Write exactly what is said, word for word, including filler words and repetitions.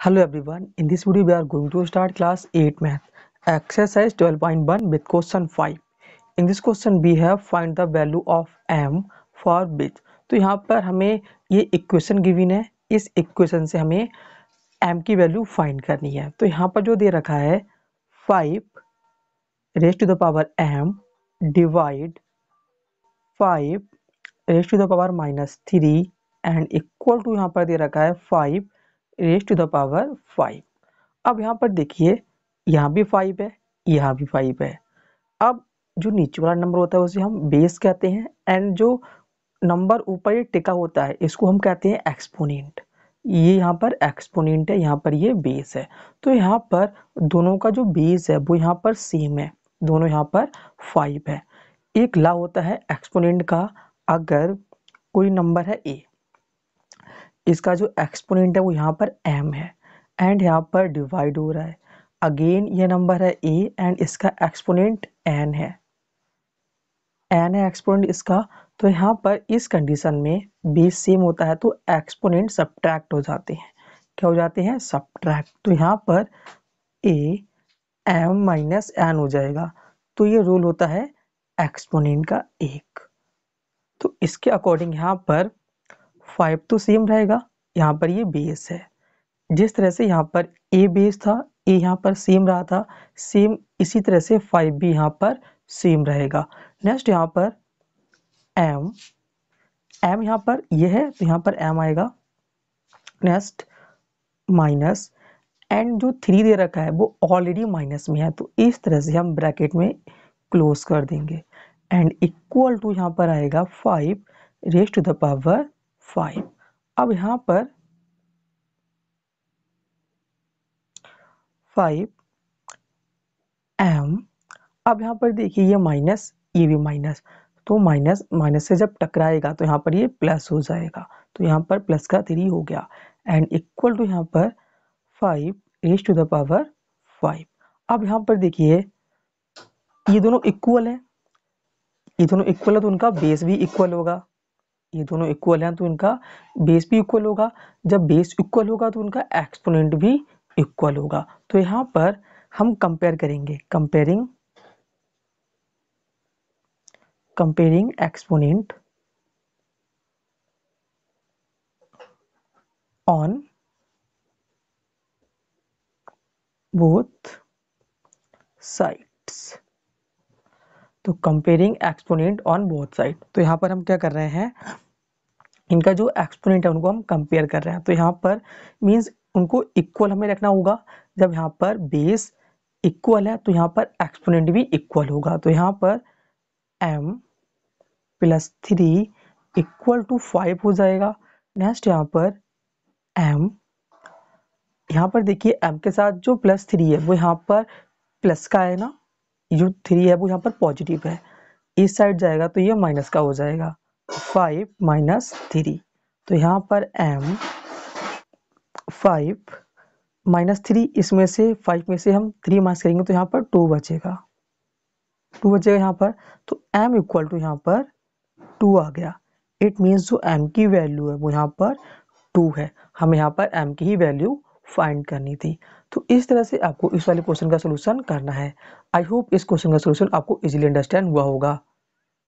Hello everyone, in this video we are going to start class eight math exercise twelve point one with question five. In this question we have find the value of m for bit. तो यहाँ पर हमें ये equation given है, इस equation से हमें m की वैल्यू फाइंड करनी है। तो यहाँ पर जो दे रखा है five raise to the power m divide five raise to the power minus three and equal to यहाँ पर दे रखा है five raise to the power five. अब यहाँ पर देखिए, यहाँ भी फाइव है, यहाँ भी फाइव है। अब जो नीचे वाला नंबर होता है उसे हम बेस कहते हैं एंड जो नंबर ऊपर ये टिका होता है इसको हम कहते हैं एक्सपोनेंट। ये यहाँ पर एक्सपोनेंट है, यहाँ पर ये बेस है। तो यहाँ पर दोनों का जो बेस है वो यहाँ पर सेम है, दोनों यहाँ पर फाइव है। एक ला होता है एक्सपोनेंट का, अगर कोई नंबर है ए, इसका जो एक्सपोनेंट है वो यहाँ पर m है एंड यहाँ पर डिवाइड हो रहा है। अगेन ये नंबर है a एंड इसका एक्सपोनेंट n है, n है एक्सपोनेंट इसका। तो यहाँ पर इस कंडीशन में बेस सेम होता है तो एक्सपोनेंट सब्ट्रैक्ट हो जाते हैं। क्या हो जाते हैं? सब्ट्रैक्ट। तो यहाँ पर a m माइनस n हो जाएगा। तो ये रूल होता है एक्सपोनेंट का एक। तो इसके अकॉर्डिंग यहाँ पर फाइव तो सेम रहेगा, यहाँ पर ये बेस है। जिस तरह से यहाँ पर ए बेस था, ए यहाँ पर सेम रहा था, सेम इसी तरह से फाइव भी यहाँ पर सेम रहेगा। नेक्स्ट यहाँ पर एम, एम यहाँ पर ये है तो यहाँ पर एम आएगा। नेक्स्ट माइनस एंड जो थ्री दे रखा है वो ऑलरेडी माइनस में है तो इस तरह से हम ब्रैकेट में क्लोज कर देंगे एंड इक्वल टू यहाँ पर आएगा five raise to the power five. अब यहाँ पर फाइव एम, अब यहाँ पर देखिए ये माइनस, ये भी माइनस, तो माइनस माइनस से जब टकराएगा तो यहाँ पर ये प्लस हो जाएगा। तो यहाँ पर प्लस का थ्री हो गया एंड इक्वल टू यहाँ पर five raise to the power five. अब यहाँ पर देखिए ये दोनों इक्वल है, ये दोनों इक्वल है तो उनका बेस भी इक्वल होगा। ये दोनों इक्वल हैं तो इनका बेस भी इक्वल होगा, जब बेस इक्वल होगा तो उनका एक्सपोनेंट भी इक्वल होगा। तो यहाँ पर हम कंपेयर करेंगे, comparing comparing exponent on both sides. तो comparing exponent on both side, तो यहाँ पर हम क्या कर रहे हैं, इनका जो एक्सपोनेंट है उनको हम कंपेयर कर रहे हैं। तो यहाँ पर मींस उनको इक्वल हमें रखना होगा, जब यहाँ पर बेस इक्वल है तो यहाँ पर एक्सपोनेंट भी इक्वल होगा। तो यहाँ पर m plus three equal to five हो जाएगा। नेक्स्ट यहाँ पर m, यहाँ पर देखिए m के साथ जो प्लस थ्री है वो यहाँ पर प्लस का है ना, जो थ्री है वो यहाँ पर पॉजिटिव है, इस साइड जाएगा तो ये माइनस का हो जाएगा, फाइव माइनस थ्री। तो यहाँ पर m फाइव माइनस थ्री, इसमें से फाइव में से हम थ्री माइनस करेंगे तो यहाँ पर टू बचेगा, टू बचेगा यहाँ पर। तो m इक्वल टू यहाँ पर टू आ गया। इट मीन्स जो m की वैल्यू है वो यहाँ पर टू है, हमें यहाँ पर m की ही वैल्यू फाइंड करनी थी। तो इस तरह से आपको इस वाले क्वेश्चन का सोल्यूशन करना है। आई होप इस क्वेश्चन का सोल्यूशन आपको इजीली अंडरस्टैंड हुआ होगा।